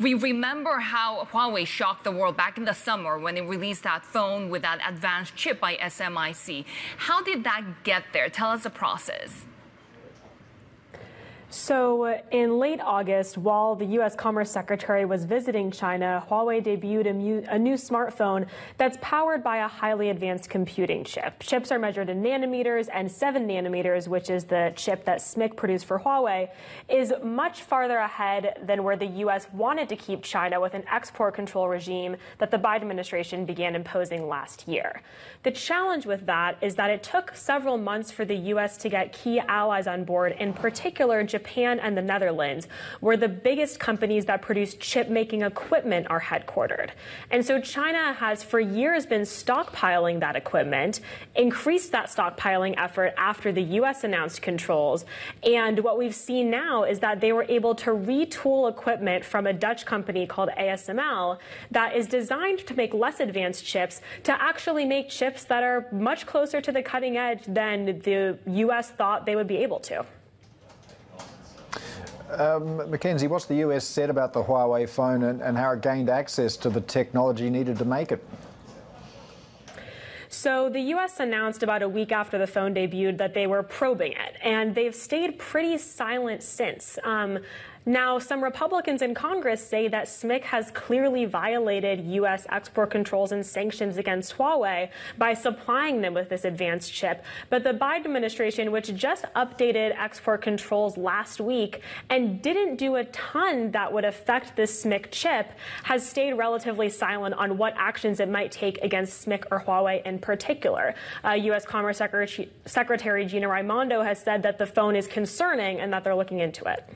We remember how Huawei shocked the world back in the summer when they released that phone with that advanced chip by SMIC. How did that get there? Tell us the process. So in late August, while the U.S. Commerce Secretary was visiting China, Huawei debuted a new smartphone that's powered by a highly advanced computing chip. Chips are measured in nanometers, and 7 nanometers, which is the chip that SMIC produced for Huawei, is much farther ahead than where the U.S. wanted to keep China with an export control regime that the Biden administration began imposing last year. The challenge with that is that it took several months for the U.S. to get key allies on board, in particular Japan and the Netherlands, where the biggest companies that produce chip-making equipment are headquartered. And so China has for years been stockpiling that equipment, increased that stockpiling effort after the U.S. announced controls. And what we've seen now is that they were able to retool equipment from a Dutch company called ASML that is designed to make less advanced chips to actually make chips that are much closer to the cutting edge than the U.S. thought they would be able to. Mackenzie, what's the U.S. said about the Huawei phone and how it gained access to the technology needed to make it? So the U.S. announced about a week after the phone debuted that they were probing it, and they've stayed pretty silent since. Now, some Republicans in Congress say that SMIC has clearly violated U.S. export controls and sanctions against Huawei by supplying them with this advanced chip. But the Biden administration, which just updated export controls last week and didn't do a ton that would affect this SMIC chip, has stayed relatively silent on what actions it might take against SMIC or Huawei in particular. U.S. Commerce Secretary Gina Raimondo has said that the phone is concerning and that they're looking into it.